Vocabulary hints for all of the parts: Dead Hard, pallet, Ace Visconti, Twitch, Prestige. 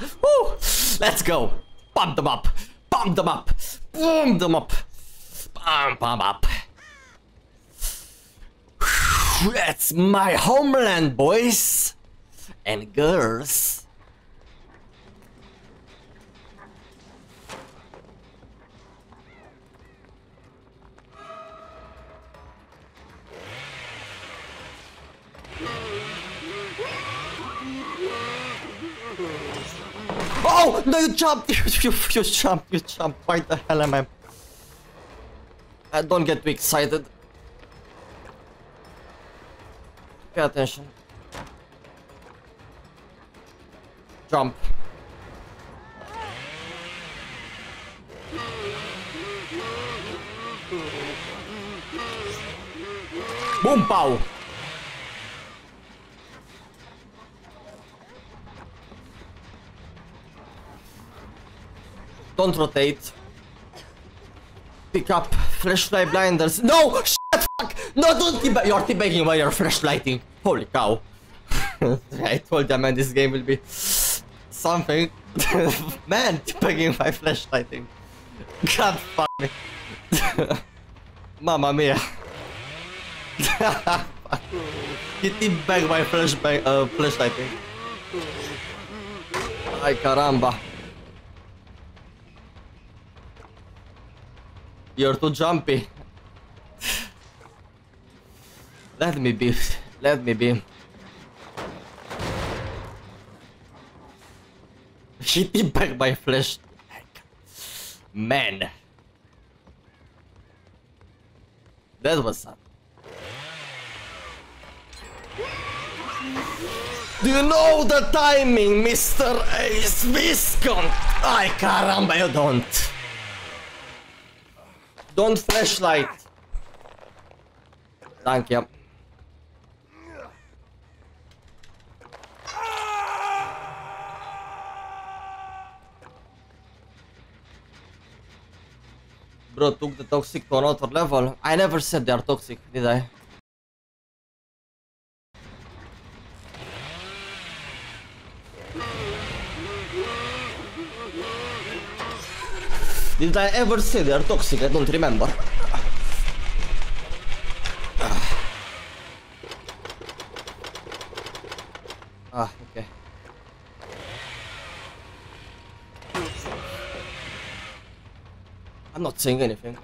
Woo! Let's go. Bump them up. Bump them up. Boom them up. Bump them up. That's my homeland, boys and girls. Oh no! You jump! You jump! You jump! Why the hell am I don't get too excited. Pay attention. Jump. Boom! Pow! Don't rotate. Pick up flashlight blinders. No! Shit! Fuck! No, don't keep. You're teabagging while you're flashlighting. Holy cow. I told you, man, this game will be something. Man, teabagging by flashlighting. God fuck me. Mamma mia. You teabag by flashlighting. Ay caramba. You're too jumpy. Let me be. Let me be. She did back my flesh. Man. That was sad. Do you know the timing, Mr. Ace Visconti? Ay caramba, you don't. Don't flashlight. Thank you. Bro took the toxic to another level. I never said they are toxic, did I? Did I ever say they are toxic? I don't remember. Ah, okay. I'm not saying anything.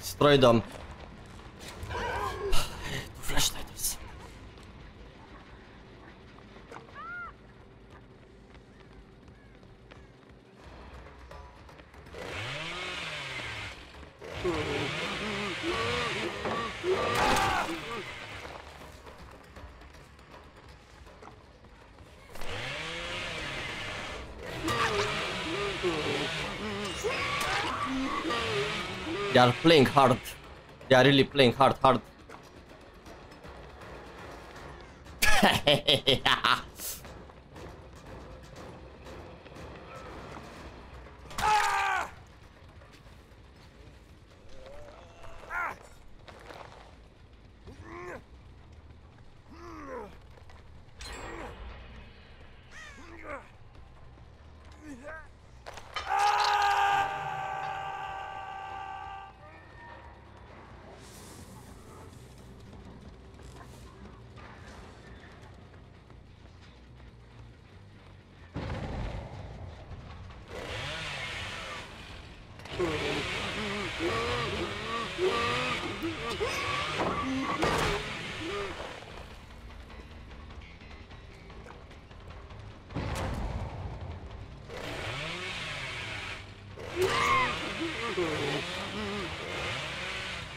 Destroy them. Flashlighters. They are playing hard. They are really playing hard.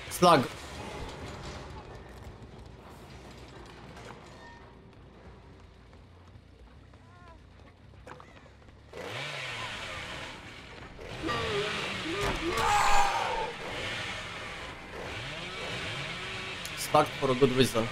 Slug. back for a good reason.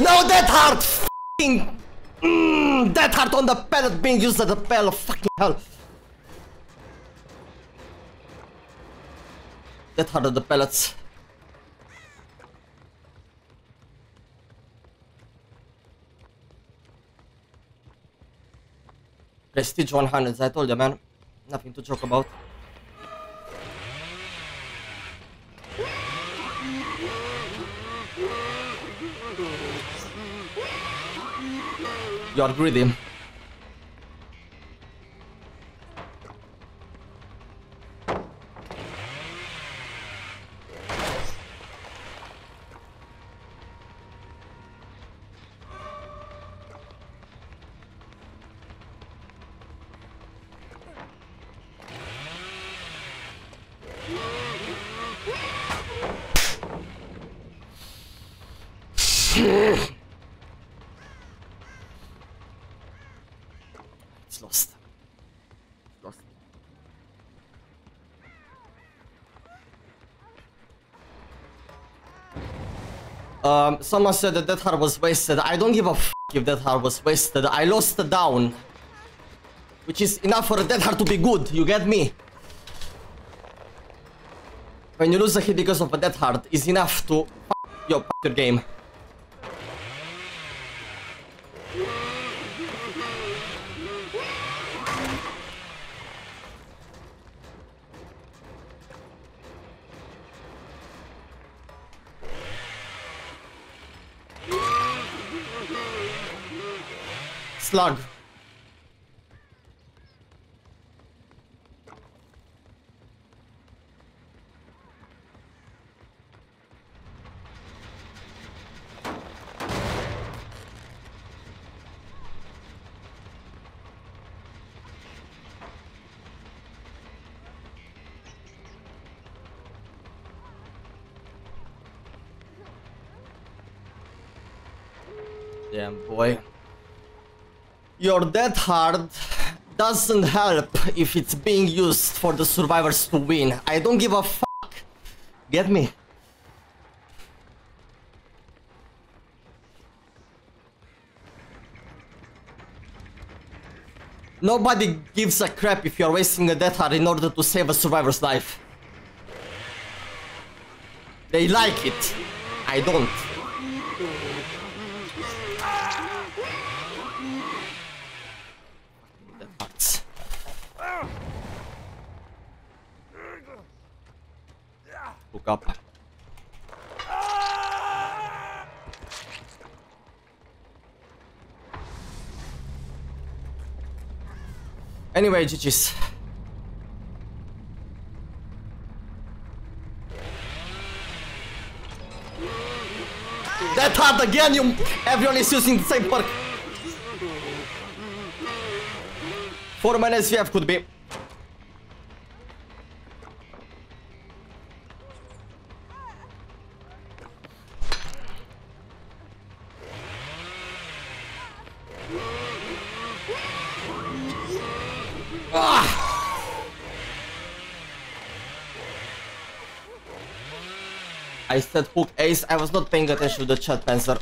No, Dead Hard! F***ing Dead Hard on the pallet being used as a pallet, fucking hell. Dead Hard on the pallets. Prestige 100, I told you, man. Nothing to joke about. You are greedy. Someone said that Dead Hard was wasted. I don't give a f*** if Dead Hard was wasted. I lost the down, which is enough for a Dead Hard to be good, you get me? When you lose a hit because of a Dead Hard, it's enough to f*** your game. Slug. Damn boy. Your Dead Hard doesn't help if it's being used for the survivors to win. I don't give a fuck. Get me? Nobody gives a crap if you're wasting a Dead Hard in order to save a survivor's life. They like it. I don't. Up. Anyway, GG's. That hard again, you. Everyone is using the same perk. 4-man SVF could be. I said hook ace, I was not paying attention to the chat, Panzer.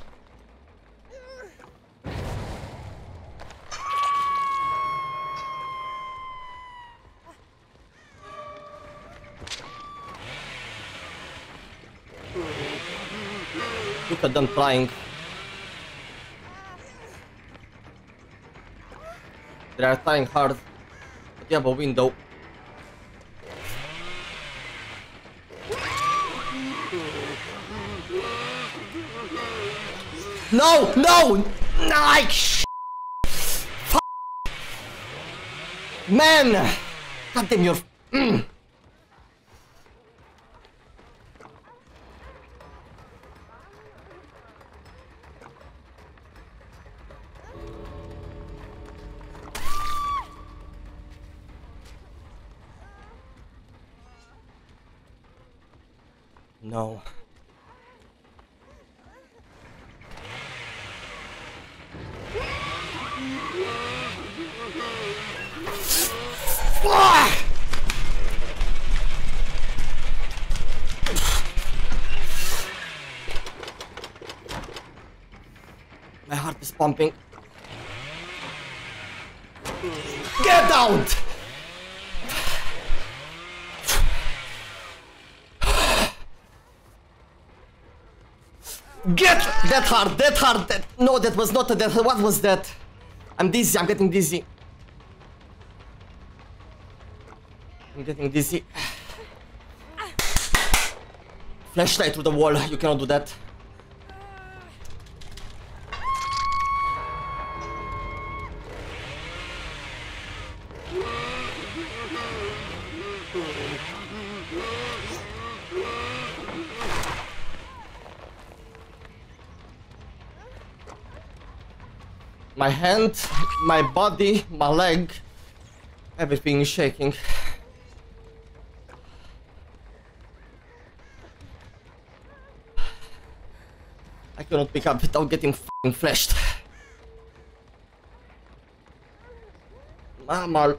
Look at them trying. They are trying hard, but you have a window. No, no, nice. F man, God damn your. No. Fuck! My heart is pumping. Get down! Get that hard, that hard, that. No, that was not a dead hard. What was that? I'm dizzy, I'm getting dizzy. I'm getting dizzy. Flashlight through the wall, you cannot do that. My hand, my body, my leg, everything is shaking. I cannot pick up without getting f***ing flashed. Mama.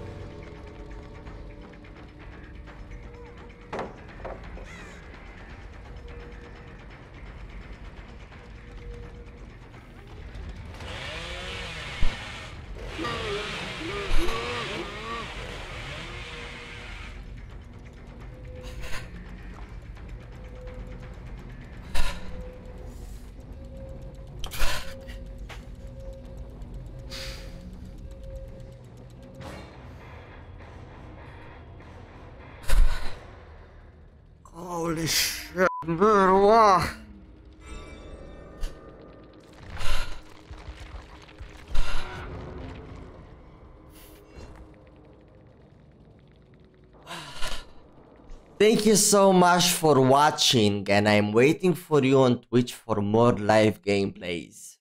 Holy shit, bro. Thank you so much for watching, and I'm waiting for you on Twitch for more live gameplays.